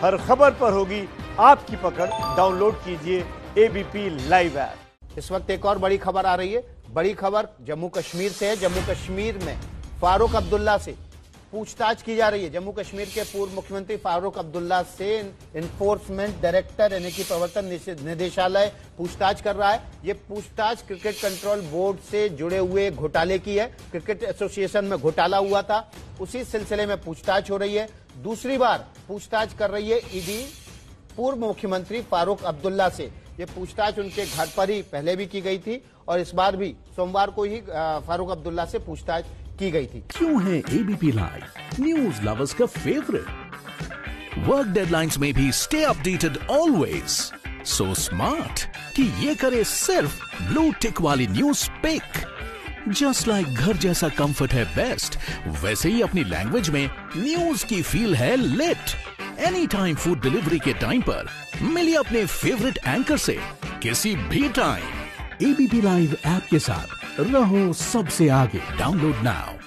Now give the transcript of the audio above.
हर खबर पर होगी आपकी पकड़। डाउनलोड कीजिए एबीपी लाइव ऐप। इस वक्त एक और बड़ी खबर आ रही है। बड़ी खबर जम्मू कश्मीर से है। जम्मू कश्मीर में फारूक अब्दुल्ला से पूछताछ की जा रही है। जम्मू कश्मीर के पूर्व मुख्यमंत्री फारूक अब्दुल्ला से एनफोर्समेंट डायरेक्टर यानी कि प्रवर्तन निदेशालय पूछताछ कर रहा है। ये पूछताछ क्रिकेट कंट्रोल बोर्ड से जुड़े हुए घोटाले की है। क्रिकेट एसोसिएशन में घोटाला हुआ था, उसी सिलसिले में पूछताछ हो रही है। दूसरी बार पूछताछ कर रही है ईडी पूर्व मुख्यमंत्री फारूक अब्दुल्ला से। ये पूछताछ उनके घर पर ही पहले भी की गई थी और इस बार भी सोमवार को ही फारूक अब्दुल्ला से पूछताछ की गई थी। क्यों है एबीपी लाइव न्यूज लवर्स का फेवरेट। वर्क डेडलाइंस में भी stay updated always. So smart कि ये करे सिर्फ ब्लू टिक वाली न्यूज पिक। जस्ट लाइक घर जैसा कंफर्ट है बेस्ट, वैसे ही अपनी लैंग्वेज में न्यूज की फील है late. Any time food delivery के टाइम पर मिलिए अपने फेवरेट एंकर से किसी भी टाइम। एबीपी लाइव ऐप के साथ रहो सबसे आगे। Download now.